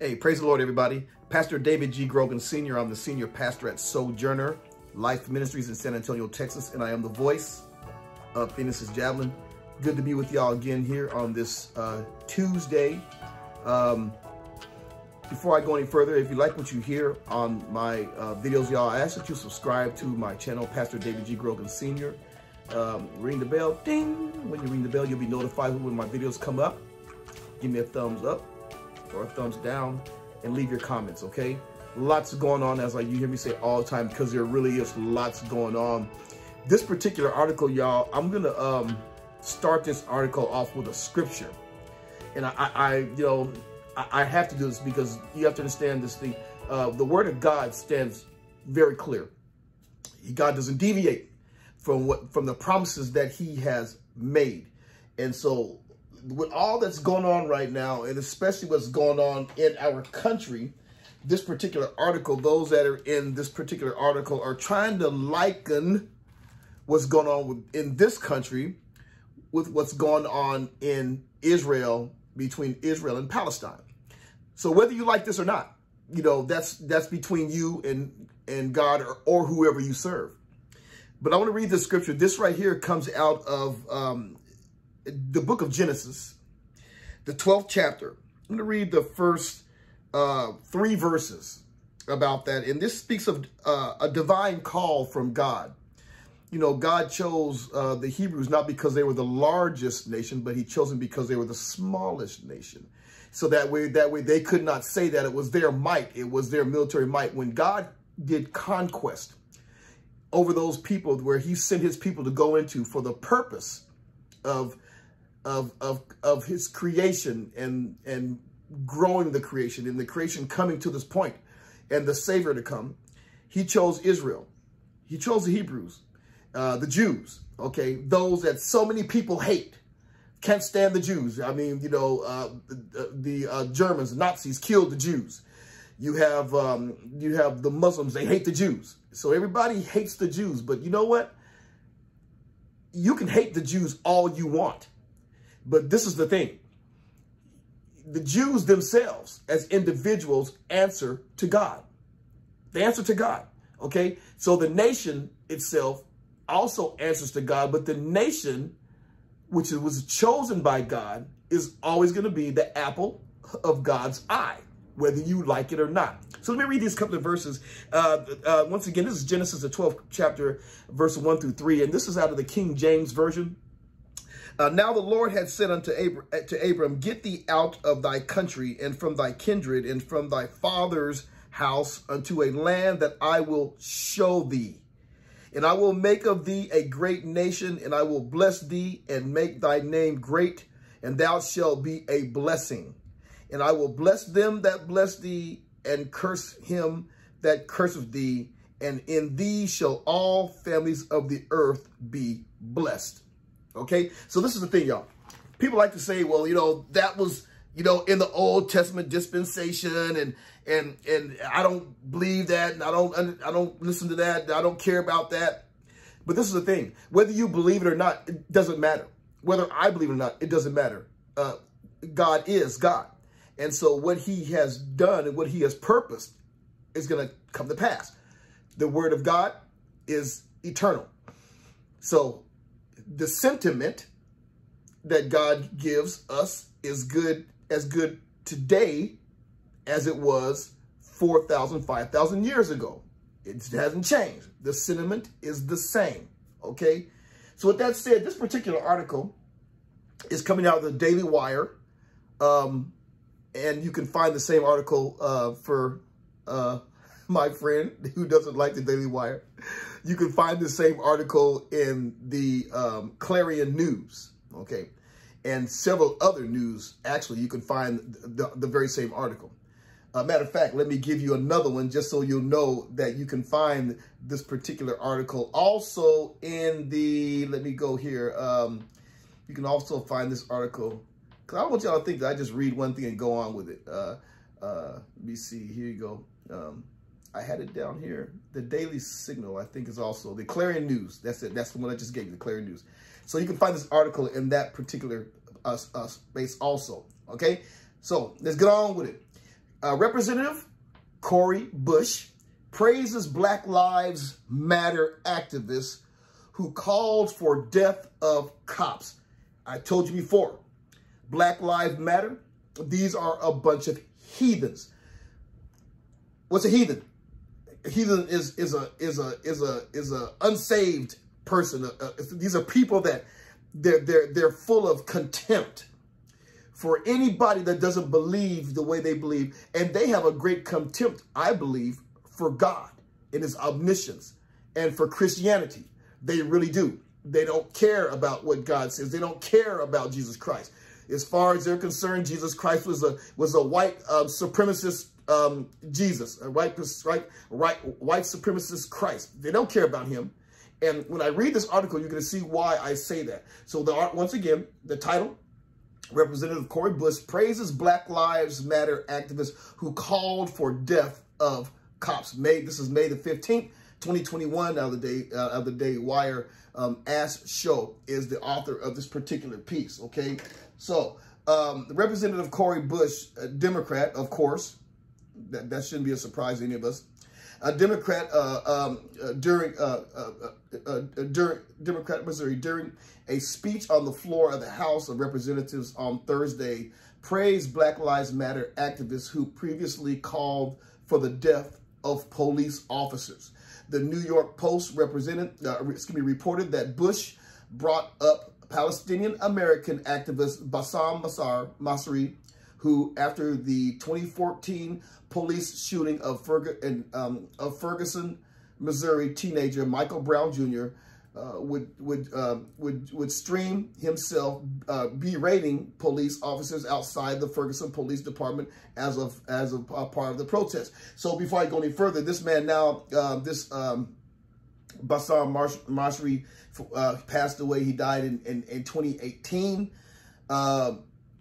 Hey, praise the Lord, everybody. Pastor David G. Grogan, Sr. I'm the senior pastor at Sojourner Life Ministries in San Antonio, Texas, and I am the voice of Venus's Javelin. Good to be with y'all again here on this Tuesday. Before I go any further, if you like what you hear on my videos, y'all, I ask that you subscribe to my channel, Pastor David G. Grogan, Sr. Ring the bell, ding. When you ring the bell, you'll be notified when my videos come up. Give me a thumbs up or a thumbs down and leave your comments, okay? Lots going on, as you hear me say all the time, because there really is lots going on. This particular article, y'all, I'm gonna start this article off with a scripture. And I have to do this because you have to understand this thing. The word of God stands very clear. God doesn't deviate from the promises that he has made. And so with all that's going on right now, and especially what's going on in our country, this particular article, those that are in this particular article are trying to liken what's going on in this country with what's going on in Israel, between Israel and Palestine. So whether you like this or not, you know, that's between you and God or whoever you serve. But I want to read the scripture. This right here comes out of the book of Genesis, the 12th chapter. I'm going to read the first 3 verses about that. And this speaks of a divine call from God. You know, God chose the Hebrews not because they were the largest nation, but he chose them because they were the smallest nation. So that way they could not say that it was their might. It was their military might. When God did conquest over those people where he sent his people to go into for the purpose of his creation and growing the creation and the creation coming to this point and the Savior to come, he chose Israel. He chose the Hebrews. The Jews, okay, those that so many people hate, can't stand the Jews. I mean, you know, the Germans, Nazis killed the Jews. You have the Muslims, they hate the Jews. So everybody hates the Jews, but you know what? You can hate the Jews all you want, but this is the thing. The Jews themselves as individuals answer to God. They answer to God, okay? So the nation itself also answers to God, but the nation, which was chosen by God, is always going to be the apple of God's eye, whether you like it or not. So let me read these couple of verses. Once again, this is Genesis, the 12th chapter, verses 1 through 3, and this is out of the King James Version. Now the Lord had said unto Abram, get thee out of thy country and from thy kindred and from thy father's house unto a land that I will show thee. And I will make of thee a great nation, and I will bless thee and make thy name great, and thou shalt be a blessing. And I will bless them that bless thee, and curse him that curseth thee, and in thee shall all families of the earth be blessed. Okay? So this is the thing, y'all. People like to say, well, you know, that was, you know, in the Old Testament dispensation, and I don't believe that, and I don't listen to that, and I don't care about that. But this is the thing: whether you believe it or not, it doesn't matter. Whether I believe it or not, it doesn't matter. God is God, and so what He has done and what He has purposed is going to come to pass. The Word of God is eternal. So the sentiment that God gives us is good. As good today as it was 4,000, 5,000 years ago. It hasn't changed. The sentiment is the same, okay? So with that said, this particular article is coming out of the Daily Wire, and you can find the same article for my friend who doesn't like the Daily Wire. You can find the same article in the Clarion News, okay? And several other news, actually, you can find the very same article. Matter of fact, let me give you another one just so you'll know that you can find this particular article. Also in the, let me go here. You can also find this article. Because I don't want y'all to think that I just read one thing and go on with it. Let me see, here you go. I had it down here. The Daily Signal, I think, is also the Clarion News. That's it. That's the one I just gave you, the Clarion News. So you can find this article in that particular space also. Okay? So let's get on with it. Representative Cori Bush praises Black Lives Matter activists who called for death of cops. I told you before, Black Lives Matter, these are a bunch of heathens. What's a heathen? A heathen is a unsaved person. These are people that they're full of contempt for anybody that doesn't believe the way they believe, and they have a great contempt, I believe, for God and his omniscience and for Christianity. They really do. They don't care about what God says. They don't care about Jesus Christ. As far as they're concerned, Jesus Christ was a white supremacist Jesus, a white supremacist Christ. They don't care about him. And when I read this article, you're going to see why I say that. So once again, the title, Representative Cori Bush praises Black Lives Matter activists who called for death of cops. This is May the 15th, 2021, of the Daily Wire Ask Show is the author of this particular piece, okay? So, Representative Cori Bush, a Democrat, of course, that shouldn't be a surprise to any of us, a Democrat Democrat Missouri, during a speech on the floor of the House of Representatives on Thursday, praised Black Lives Matter activists who previously called for the death of police officers. The New York Post reported that Bush brought up Palestinian American activist Bassem Masri, who, after the 2014 police shooting of Ferguson, Missouri teenager Michael Brown Jr. would stream himself berating police officers outside the Ferguson Police Department as a part of the protest. So before I go any further, this man now, Bassem Masri passed away. He died in 2018.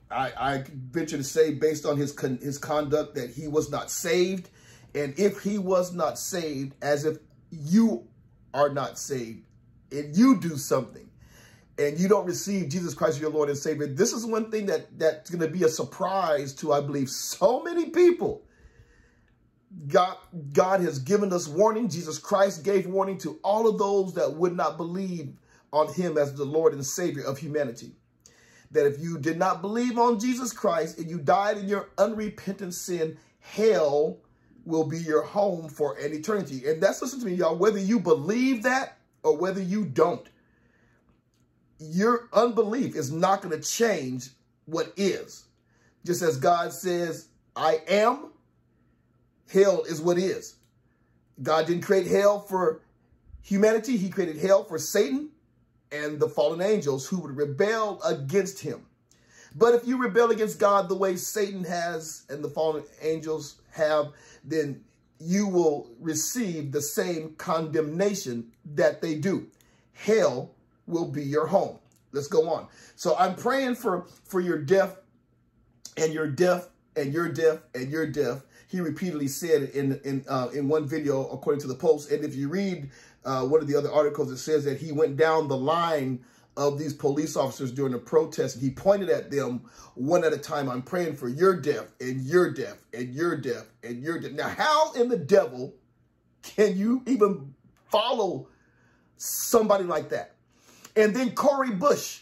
I venture to say, based on his conduct, that he was not saved. And if he was not saved, as if you are not saved, and you do something, and you don't receive Jesus Christ as your Lord and Savior, this is one thing that's going to be a surprise to, I believe, so many people. God has given us warning. Jesus Christ gave warning to all of those that would not believe on him as the Lord and Savior of humanity. That if you did not believe on Jesus Christ and you died in your unrepentant sin, hell will be your home for an eternity. And that's, listen to me, y'all, whether you believe that or whether you don't, your unbelief is not going to change what is. Just as God says, I am, hell is what is. God didn't create hell for humanity. He created hell for Satan and the fallen angels who would rebel against him. But if you rebel against God the way Satan has and the fallen angels have, then you will receive the same condemnation that they do. Hell will be your home. Let's go on. So I'm praying for your death and your death and your death and your death. He repeatedly said in one video, according to the Post. And if you read one of the other articles, it says that he went down the line of these police officers during the protest, and he pointed at them one at a time. I'm praying for your death and your death and your death and your death. Now, how in the devil can you even follow somebody like that? And then Cori Bush,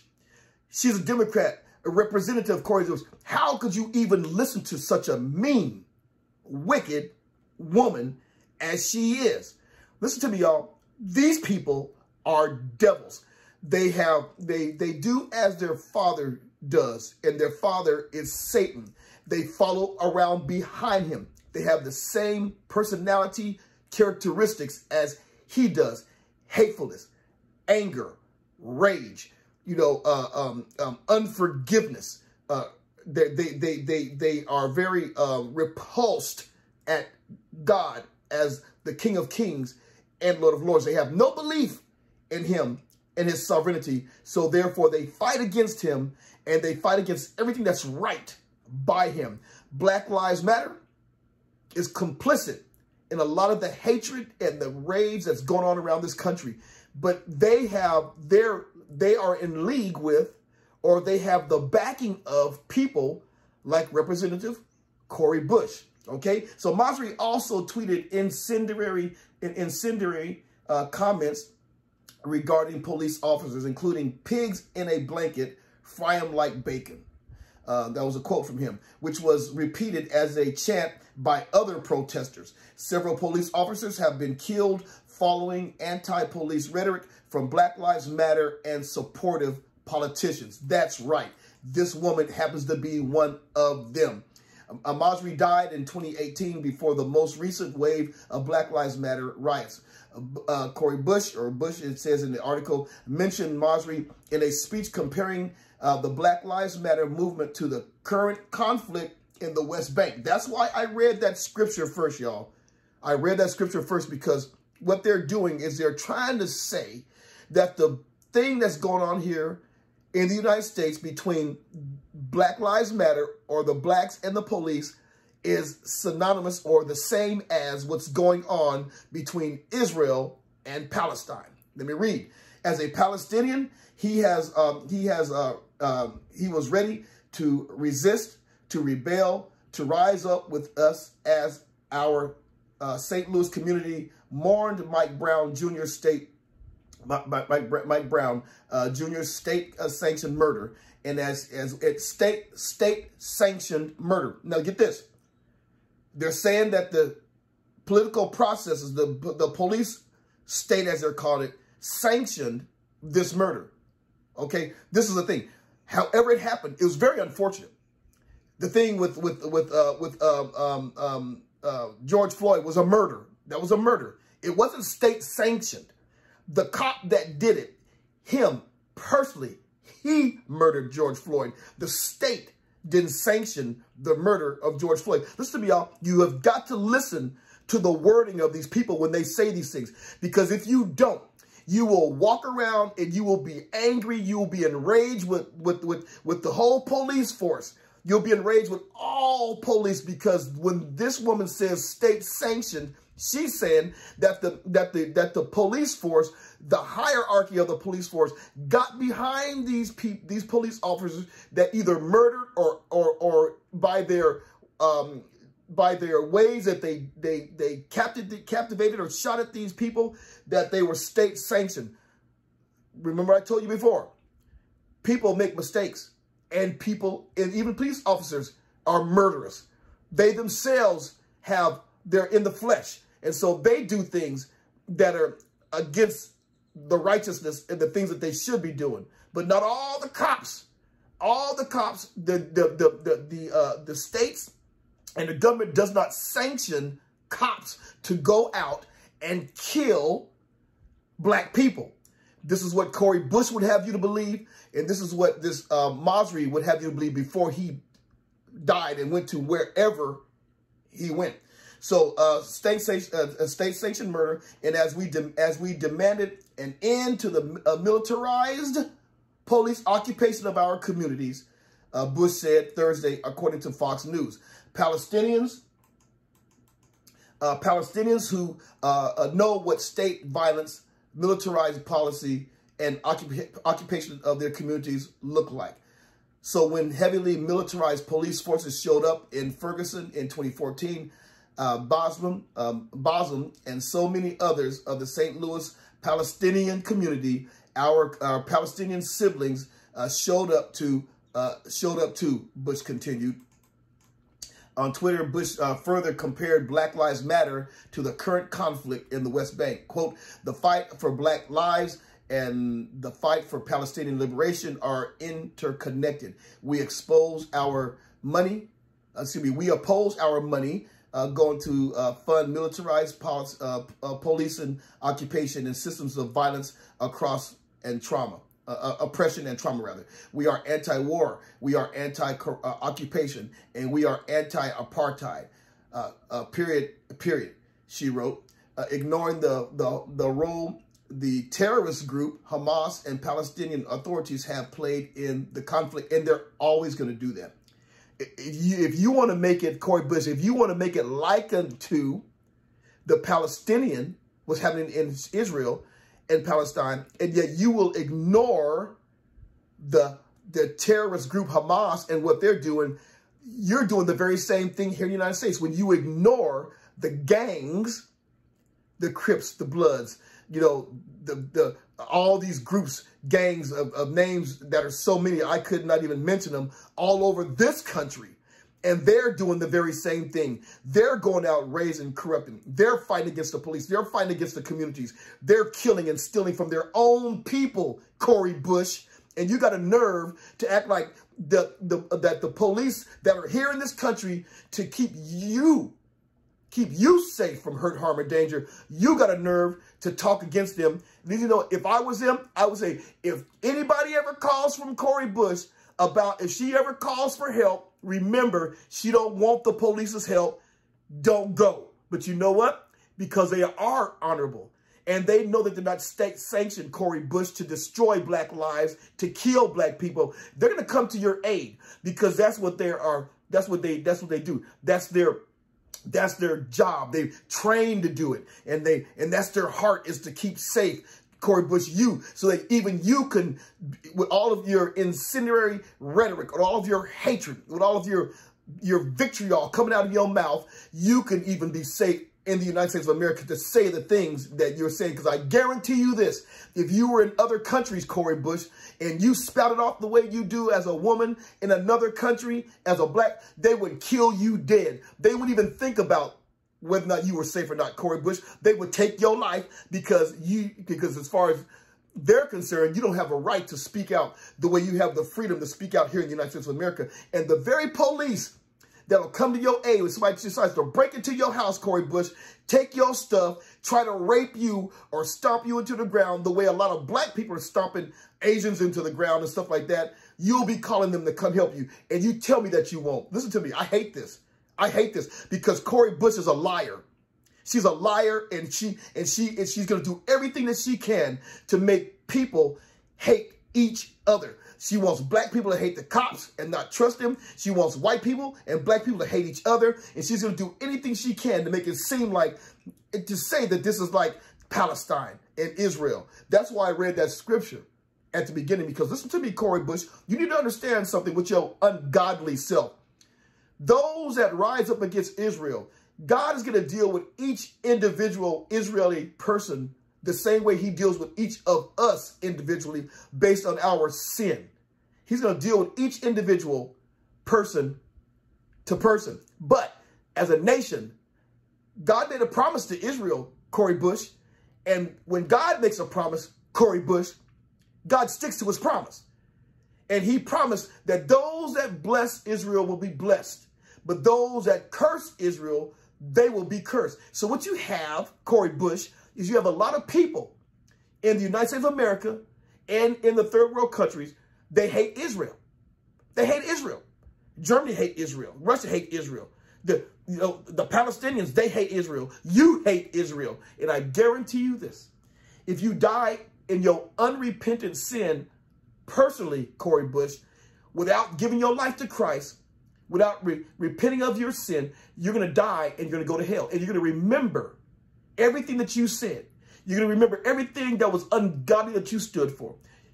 she's a Democrat, a representative of Cori Bush. How could you even listen to such a mean, wicked woman as she is? Listen to me, y'all. These people are devils. They do as their father does, and their father is Satan. They follow around behind him. They have the same personality characteristics as he does: hatefulness, anger, rage, unforgiveness. They are very repulsed at God as the King of Kings and Lord of Lords. They have no belief in him and his sovereignty. So therefore they fight against him, and they fight against everything that's right by him. Black Lives Matter is complicit in a lot of the hatred and the rage that's going on around this country. But they are in league with, or they have the backing of, people like Representative Cori Bush. Okay, so Masri also tweeted incendiary comments regarding police officers, including pigs in a blanket, fry them like bacon. That was a quote from him, which was repeated as a chant by other protesters. Several police officers have been killed following anti-police rhetoric from Black Lives Matter and supportive politicians. That's right. This woman happens to be one of them. Masri died in 2018 before the most recent wave of Black Lives Matter riots. Cori Bush, or Bush, it says in the article, mentioned Masri in a speech comparing the Black Lives Matter movement to the current conflict in the West Bank. That's why I read that scripture first, y'all. I read that scripture first because what they're doing is they're trying to say that the thing that's going on here in the United States between Black Lives Matter or the blacks and the police is synonymous or the same as what's going on between Israel and Palestine. Let me read. As a Palestinian, he was ready to resist, to rebel, to rise up with us as our St. Louis community mourned Mike Brown Jr. State-sanctioned murder, and as it's state-sanctioned murder. Now get this, they're saying that the political processes, the police state as they're called it, sanctioned this murder. Okay, this is the thing. However it happened, it was very unfortunate. The thing with George Floyd was a murder. That was a murder. It wasn't state-sanctioned. The cop that did it, him personally, he murdered George Floyd. The state didn't sanction the murder of George Floyd. Listen to me, y'all. You have got to listen to the wording of these people when they say these things. Because if you don't, you will walk around and you will be angry. You will be enraged with the whole police force. You'll be enraged with all police, because when this woman says state sanctioned, she's saying that the police force, the hierarchy of the police force, got behind these police officers that either murdered or by their ways that they captivated or shot at these people, that they were state sanctioned. Remember, I told you before, people make mistakes, and people, and even police officers, are murderous. They themselves have, they're in the flesh. And so they do things that are against the righteousness and the things that they should be doing. But not all the cops, the states and the government does not sanction cops to go out and kill black people. This is what Cori Bush would have you to believe. And this is what this Masri would have you to believe before he died and went to wherever he went. So state-sanctioned murder, and as we demanded an end to the militarized police occupation of our communities, Bush said Thursday, according to Fox News. Palestinians who know what state violence, militarized policy, and occupation of their communities look like. So when heavily militarized police forces showed up in Ferguson in 2014, Bassem and so many others of the St. Louis Palestinian community, our Palestinian siblings showed up to, Bush continued. On Twitter, Bush further compared Black Lives Matter to the current conflict in the West Bank. Quote, the fight for black lives and the fight for Palestinian liberation are interconnected. We oppose our money going to fund militarized police and occupation and systems of violence across and trauma, oppression and trauma, rather. We are anti-war, we are anti-occupation, and we are anti-apartheid, period, she wrote, ignoring the role the terrorist group Hamas and Palestinian authorities have played in the conflict, and they're always going to do that. If you want to make it, Cori Bush, if you want to make it likened to the Palestinian, what's happening in Israel and Palestine, and yet you will ignore the terrorist group Hamas and what they're doing, you're doing the very same thing here in the United States when you ignore the gangs, the Crips, the Bloods, you know, the all these groups, gangs of names that are so many, I could not even mention them, all over this country. And they're doing the very same thing. They're going out raising, corrupting. They're fighting against the police. They're fighting against the communities. They're killing and stealing from their own people, Cori Bush. And you got a nerve to act like that the police that are here in this country to keep you safe from hurt, harm, or danger. You got a nerve to talk against them. And you know, if I was them, I would say, if anybody ever calls from Cori Bush about, if she ever calls for help, remember, she don't want the police's help. Don't go. But you know what? Because they are honorable. And they know that they're not state-sanctioned, Cori Bush, to destroy black lives, to kill black people. They're going to come to your aid because that's what they are. That's what they do. That's their job. They've trained to do it. And that's their heart, is to keep safe Cori Bush you, so that even you can, with all of your incendiary rhetoric, with all of your hatred, with all of your vitriol coming out of your mouth, you can even be safe in the United States of America to say the things that you're saying. Because I guarantee you this, if you were in other countries, Cori Bush, and you spouted off the way you do as a woman in another country, as a black, they would kill you dead. They wouldn't even think about whether or not you were safe or not, Cori Bush. They would take your life because as far as they're concerned, you don't have a right to speak out the way you have the freedom to speak out here in the United States of America. And the very police that'll come to your aid when somebody decides to break into your house, Cori Bush, take your stuff, try to rape you or stomp you into the ground the way a lot of black people are stomping Asians into the ground and stuff like that, you'll be calling them to come help you. And you tell me that you won't. Listen to me. I hate this. I hate this because Cori Bush is a liar. She's a liar, and she's going to do everything that she can to make people hate each other. She wants black people to hate the cops and not trust them. She wants white people and black people to hate each other, and she's going to do anything she can to make it seem like, to say that this is like Palestine and Israel. That's why I read that scripture at the beginning, because listen to me, Cori Bush, you need to understand something with your ungodly self. Those that rise up against Israel, God is going to deal with each individual Israeli person the same way he deals with each of us individually based on our sin. He's going to deal with each individual person to person. But as a nation, God made a promise to Israel, Cori Bush. And when God makes a promise, Cori Bush, God sticks to his promise. And he promised that those that bless Israel will be blessed, but those that curse Israel, they will be cursed. So what you have, Cori Bush, is you have a lot of people in the United States of America and in the third world countries. They hate Israel. They hate Israel. Germany hate Israel. Russia hate Israel. The Palestinians, they hate Israel. You hate Israel. And I guarantee you this, if you die in your unrepentant sin, personally, Cori Bush, without giving your life to Christ, without repenting of your sin, you're going to die and you're going to go to hell. And you're going to remember everything that you said. You're going to remember everything that was ungodly that you stood for.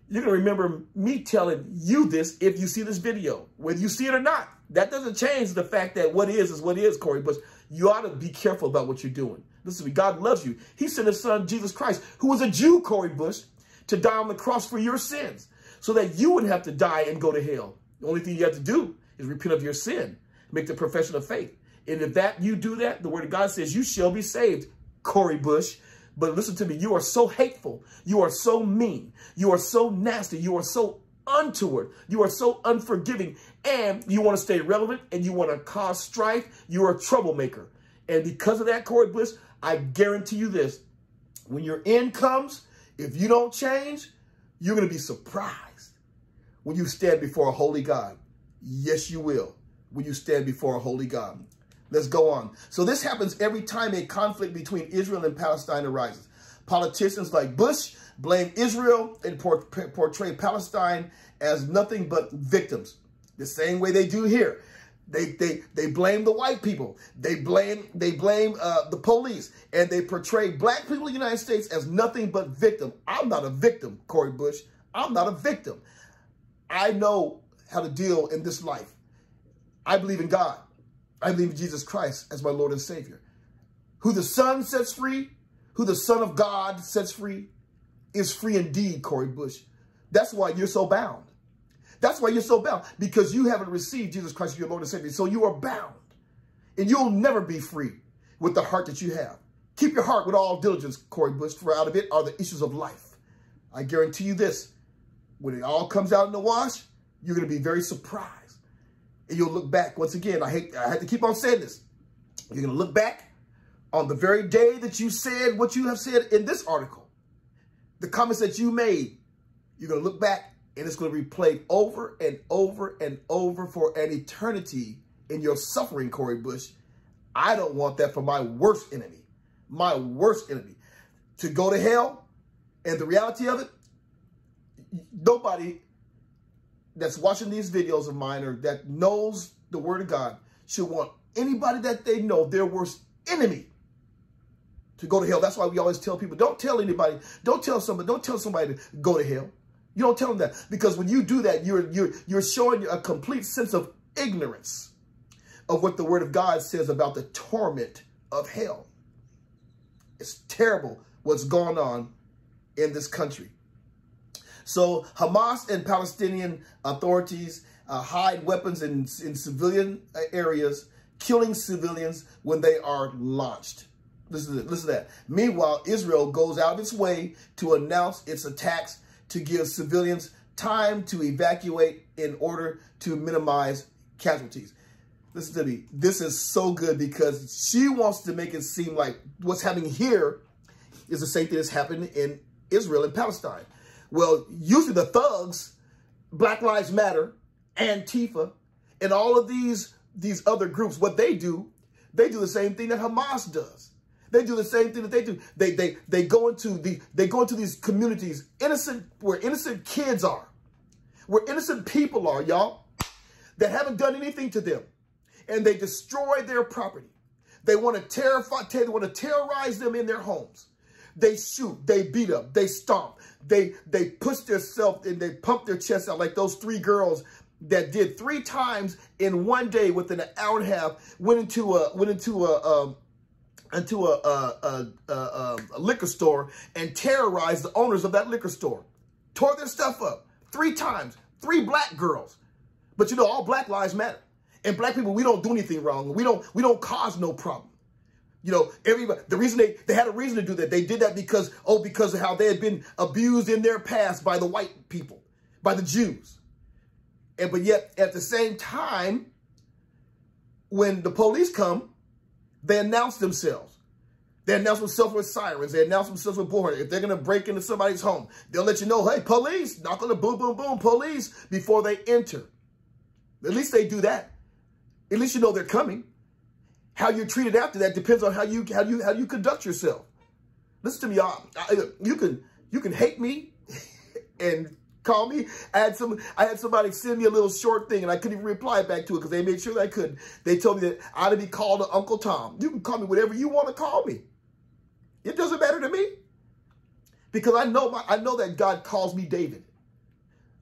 You're going to remember me telling you this if you see this video. Whether you see it or not, that doesn't change the fact that what is what is, Cori Bush. You ought to be careful about what you're doing. Listen to me. God loves you. He sent his son, Jesus Christ, who was a Jew, Cori Bush, to die on the cross for your sins, so that you wouldn't have to die and go to hell. The only thing you have to do is repent of your sin, make the profession of faith. And if that you do that, the word of God says you shall be saved, Cori Bush. But listen to me, you are so hateful. You are so mean. You are so nasty. You are so untoward. You are so unforgiving. And you want to stay relevant and you want to cause strife. You're a troublemaker. And because of that, Cori Bush, I guarantee you this, when your end comes, if you don't change, you're going to be surprised when you stand before a holy God. Yes, you will, when you stand before a holy God. Let's go on. So this happens every time a conflict between Israel and Palestine arises. Politicians like Bush blame Israel and portray Palestine as nothing but victims, the same way they do here. They blame the white people. They blame the police, and they portray black people in the United States as nothing but victim. I'm not a victim, Cori Bush. I'm not a victim. I know how to deal in this life. I believe in God. I believe in Jesus Christ as my Lord and Savior. Who the Son sets free, who the Son of God sets free, is free indeed, Cori Bush. That's why you're so bound. That's why you're so bound, because you haven't received Jesus Christ as your Lord and Savior. So you are bound, and you'll never be free with the heart that you have. Keep your heart with all diligence, Cori Bush, for out of it are the issues of life. I guarantee you this, when it all comes out in the wash, you're going to be very surprised. And you'll look back, once again, I had to keep on saying this. You're going to look back on the very day that you said what you have said in this article. The comments that you made, you're going to look back and it's going to be played over and over and over for an eternity in your suffering, Cori Bush. I don't want that for my worst enemy. My worst enemy, to go to hell. And the reality of it, nobody that's watching these videos of mine or that knows the word of God should want anybody that they know, their worst enemy, to go to hell. That's why we always tell people, don't tell anybody, don't tell somebody to go to hell. You don't tell them that, because when you do that, you're showing a complete sense of ignorance of what the word of God says about the torment of hell. It's terrible what's going on in this country. So Hamas and Palestinian authorities hide weapons in civilian areas, killing civilians when they are launched. Listen to that. Meanwhile, Israel goes out of its way to announce its attacks to give civilians time to evacuate in order to minimize casualties. Listen to me. This is so good, because she wants to make it seem like what's happening here is the same thing that's happened in Israel and Palestine. Well, usually the thugs, Black Lives Matter, Antifa, and all of these other groups, what they do the same thing that Hamas does. They do the same thing that they do. They go into these communities, where innocent kids are, where innocent people are, y'all, that haven't done anything to them. And they destroy their property. They want to terrorize them in their homes. They shoot, they beat up, they stomp, they push themselves and they pump their chest out like those three girls that did 3 times in one day within an hour and a half, went into a liquor store and terrorized the owners of that liquor store. Tore their stuff up 3 times, 3 black girls. But you know, all Black Lives Matter. And Black people, we don't do anything wrong. We don't cause no problem. You know, everybody, the reason they had a reason to do that. They did that because, oh, because of how they had been abused in their past by the white people, by the Jews. And, but yet at the same time, when the police come, they announce themselves. They announce themselves with sirens. They announce themselves with bullhorn. If they're going to break into somebody's home, they'll let you know, hey, police, knock on the boom, boom, boom, police, before they enter. At least they do that. At least you know they're coming. How you're treated after that depends on how you conduct yourself. Listen to me, y'all. You can hate me and call me. I had somebody send me a little short thing and I couldn't even reply back to it because they made sure that I couldn't. They told me that I ought to be called to Uncle Tom. You can call me whatever you want to call me. It doesn't matter to me, because I know that God calls me David.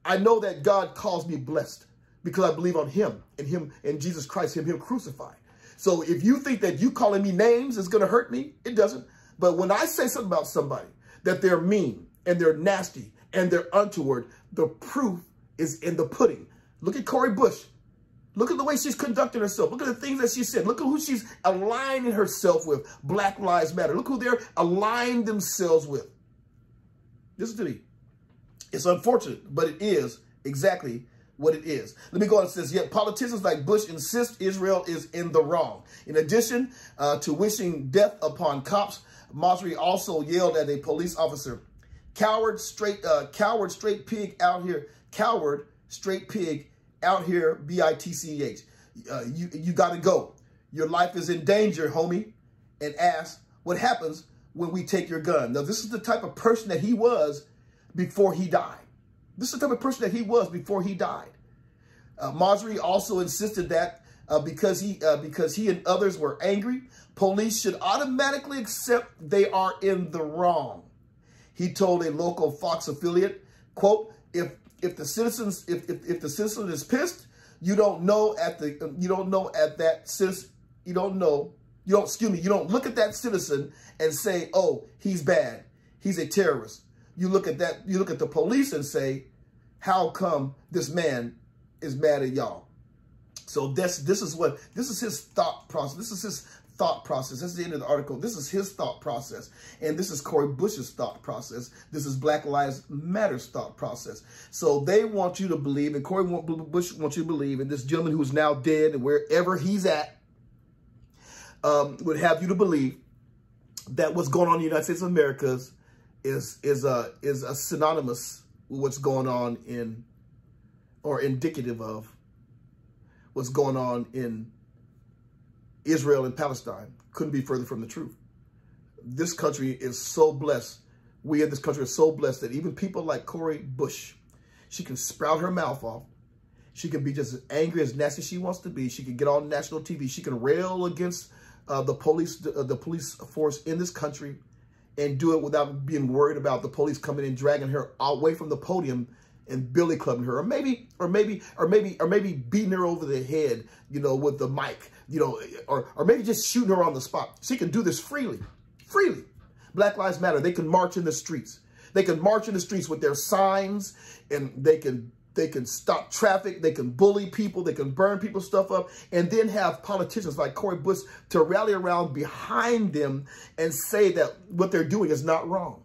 I know that God calls me blessed, because I believe on him and Jesus Christ, him crucified. So if you think that you calling me names is going to hurt me, it doesn't. But when I say something about somebody, that they're mean and they're nasty and they're untoward, the proof is in the pudding. Look at Cori Bush. Look at the way she's conducting herself. Look at the things that she said. Look at who she's aligning herself with. Black Lives Matter. Look who they're aligned themselves with. Listen to me. It's unfortunate, but it is exactly what it is. Let me go on. It says, yet politicians like Bush insist Israel is in the wrong. In addition to wishing death upon cops, Masri also yelled at a police officer, coward, straight pig out here. Coward, straight pig out here, B-I-T-C-H. You got to go. Your life is in danger, homie. And asked what happens when we take your gun. Now, this is the type of person that he was before he died. This is the type of person that he was before he died. Masri also insisted that because he and others were angry, police should automatically accept they are in the wrong. He told a local Fox affiliate, quote, if the citizen is pissed, You don't know at the, you don't know at that citizen, you don't know, you don't, excuse me, you don't look at that citizen and say, oh, he's bad, he's a terrorist. You look at that, you look at the police and say, how come this man is mad at y'all? So this is his thought process. This is his thought process. That's the end of the article. This is his thought process. And this is Cori Bush's thought process. This is Black Lives Matter's thought process. So they want you to believe, and Cori Bush wants you to believe, and this gentleman who's now dead and wherever he's at would have you to believe that what's going on in the United States of America is synonymous with what's going on in, or indicative of, what's going on in Israel and Palestine. Couldn't be further from the truth. This country is so blessed. We in this country are so blessed that even people like Cori Bush, she can sprout her mouth off. She can be just as angry, as nasty as she wants to be. She can get on national TV. She can rail against the police force in this country and do it without being worried about the police coming and dragging her away from the podium and billy clubbing her, or maybe beating her over the head, you know, with the mic, you know, or maybe just shooting her on the spot. She can do this freely, freely. Black Lives Matter. They can march in the streets. They can march in the streets with their signs, and they can stop traffic. They can bully people. They can burn people's stuff up, and then have politicians like Cori Bush to rally around behind them and say that what they're doing is not wrong.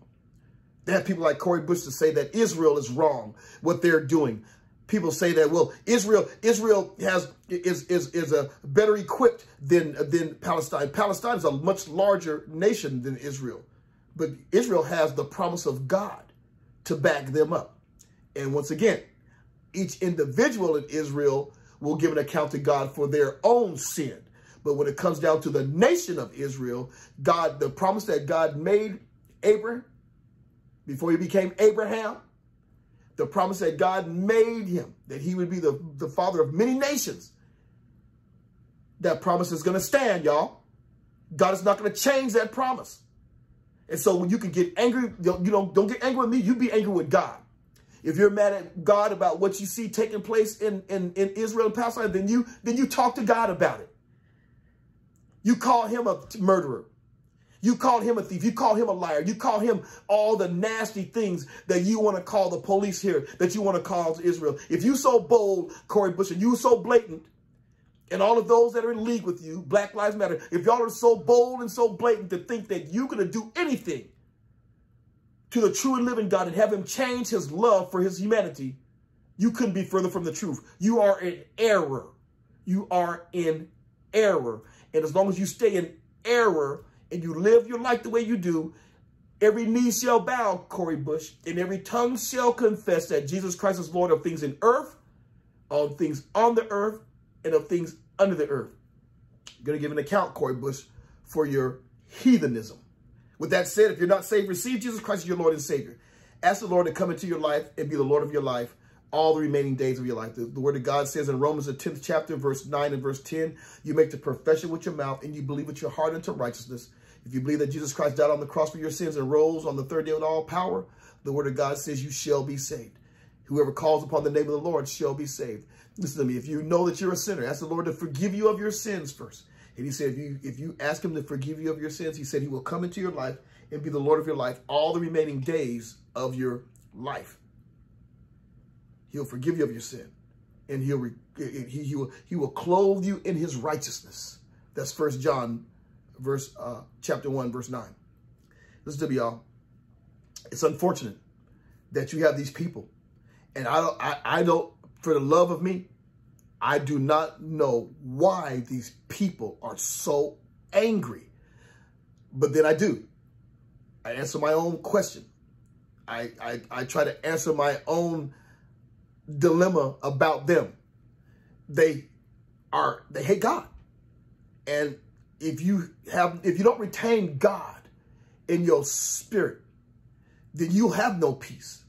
They have people like Cori Bush to say that Israel is wrong, what they're doing. People say that, well, Israel is better equipped than Palestine. Palestine is a much larger nation than Israel, but Israel has the promise of God to back them up. And once again, each individual in Israel will give an account to God for their own sin. But when it comes down to the nation of Israel, God, the promise that God made Abraham, before he became Abraham, the promise that God made him, that he would be the father of many nations, that promise is going to stand, y'all. God is not going to change that promise. And so when you can get angry, you don't get angry with me, you be angry with God. If you're mad at God about what you see taking place in Israel and Palestine, then you talk to God about it. You call him a murderer. You call him a thief. You call him a liar. You call him all the nasty things that you want to call the police here, that you want to call Israel. If you so bold, Cori Bush, and you so blatant, and all of those that are in league with you, Black Lives Matter, if y'all are so bold and so blatant to think that you're going to do anything to the true and living God and have him change his love for his humanity, you couldn't be further from the truth. You are in error. You are in error. And as long as you stay in error, and you live your life the way you do, every knee shall bow, Cori Bush, and every tongue shall confess that Jesus Christ is Lord of things in earth, of things on the earth, and of things under the earth. You're going to give an account, Cori Bush, for your heathenism. With that said, if you're not saved, receive Jesus Christ as your Lord and Savior. Ask the Lord to come into your life and be the Lord of your life all the remaining days of your life. The word of God says in Romans, the 10th chapter, verse 9 and verse 10, you make the profession with your mouth and you believe with your heart unto righteousness. If you believe that Jesus Christ died on the cross for your sins and rose on the third day with all power, the word of God says you shall be saved. Whoever calls upon the name of the Lord shall be saved. Listen to me. If you know that you're a sinner, ask the Lord to forgive you of your sins first. And he said, if you ask him to forgive you of your sins, he said he will come into your life and be the Lord of your life all the remaining days of your life. He'll forgive you of your sin, and he will clothe you in his righteousness. That's 1 John chapter 1, verse 9. Listen to me, y'all. It's unfortunate that you have these people. And I don't, for the love of me, I do not know why these people are so angry. But then I do. I answer my own question. I try to answer my own dilemma about them. They hate God. And if you don't retain God in your spirit, then you have no peace.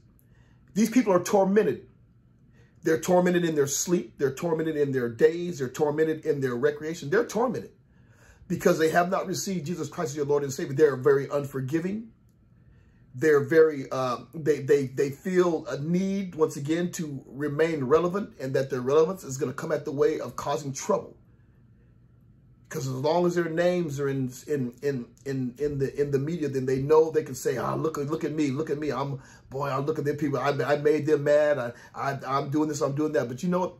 These people are tormented. They're tormented in their sleep. They're tormented in their days. They're tormented in their recreation. They're tormented because they have not received Jesus Christ as your Lord and Savior. They're very unforgiving. They're very, they feel a need, once again, to remain relevant, and that their relevance is going to come at the way of causing trouble. Because as long as their names are in the media, then they know they can say, "Ah, look at me, look at me. I'm boy. I look at them people. I made them mad. I'm doing this. I'm doing that." But you know what?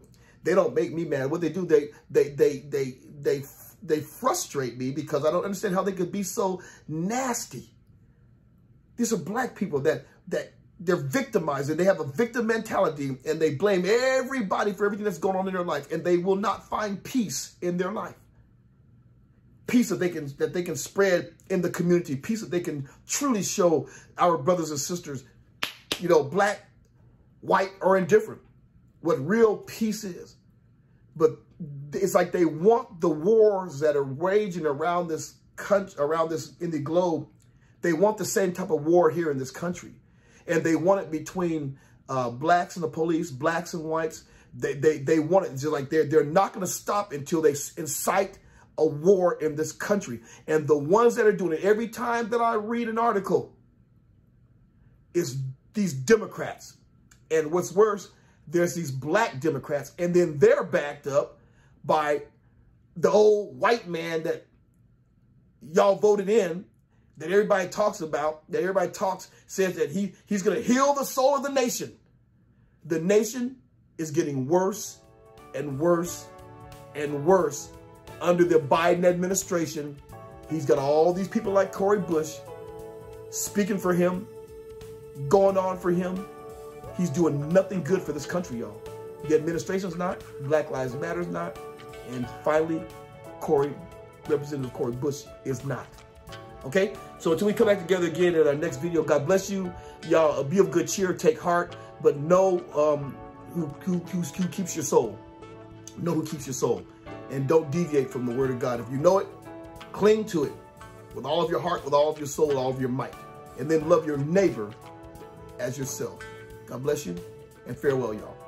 They don't make me mad. What they do, they frustrate me, because I don't understand how they could be so nasty. These are black people that they're victimized, and they have a victim mentality, and they blame everybody for everything that's going on in their life, and they will not find peace in their life. Peace that they can spread in the community, peace that they can truly show our brothers and sisters, you know, black, white, or indifferent, what real peace is. But it's like they want the wars that are raging around this country, around this in the globe. They want the same type of war here in this country. And they want it between blacks and the police, blacks and whites. They want it just like they're not going to stop until they incite a war in this country. And the ones that are doing it, every time that I read an article, is these Democrats. And what's worse, there's these black Democrats. And then they're backed up by the old white man that y'all voted in, that everybody talks about, that everybody talks, says that he's going to heal the soul of the nation. The nation is getting worse and worse and worse under the Biden administration. He's got all these people like Cori Bush speaking for him, going on for him. He's doing nothing good for this country, y'all. The administration's not, Black Lives Matter's not, and finally, Representative Cori Bush is not. Okay, so until we come back together again in our next video, God bless you. Y'all be of good cheer, take heart, but know who keeps your soul. Know who keeps your soul. And don't deviate from the word of God. If you know it, cling to it with all of your heart, with all of your soul, with all of your might. And then love your neighbor as yourself. God bless you, and farewell, y'all.